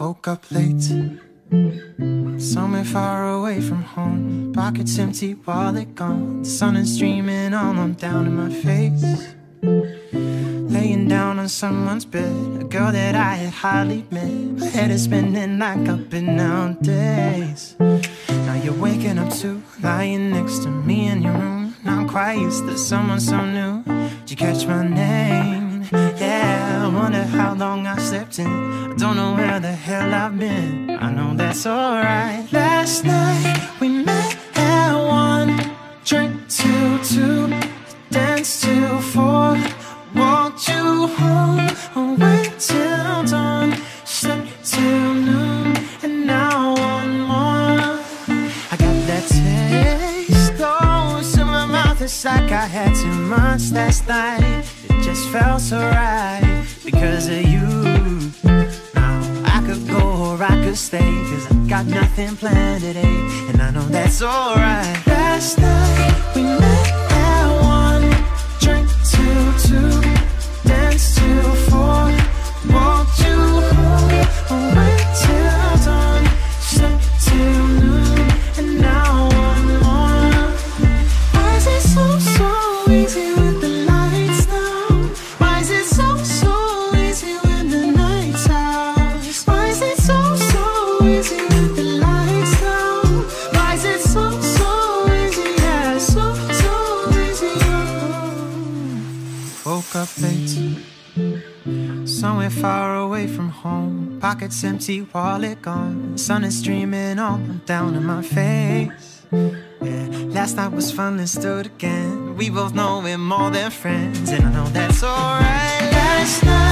Woke up late, somewhere far away from home. Pockets empty, wallet gone. The sun is streaming on down in my face. Laying down on someone's bed, a girl that I had hardly met. My head is spinning like I've been out days. Now you're waking up too, lying next to me in your room. Now I'm quite used to someone so new. Did you catch my name? Yeah, I wonder how long I slept in. I don't know where the hell I've been. I know that's alright. Last night we met at 1, drank till 2, danced till 4, walked you home, I wait till dawn, slept till noon, and now one more. I got that taste, though, it's in my mouth. It's like I had too much last night. It just felt so right because of you. Now I could go or I could stay, cause I got nothing planned today, and I know that's alright. Last night we met. Woke up late, somewhere far away from home. Pockets empty, wallet gone. The sun is streaming on down in my face. Yeah. Last night was fun, let's do it again. We both know we're more than friends, and I know that's alright. Last night.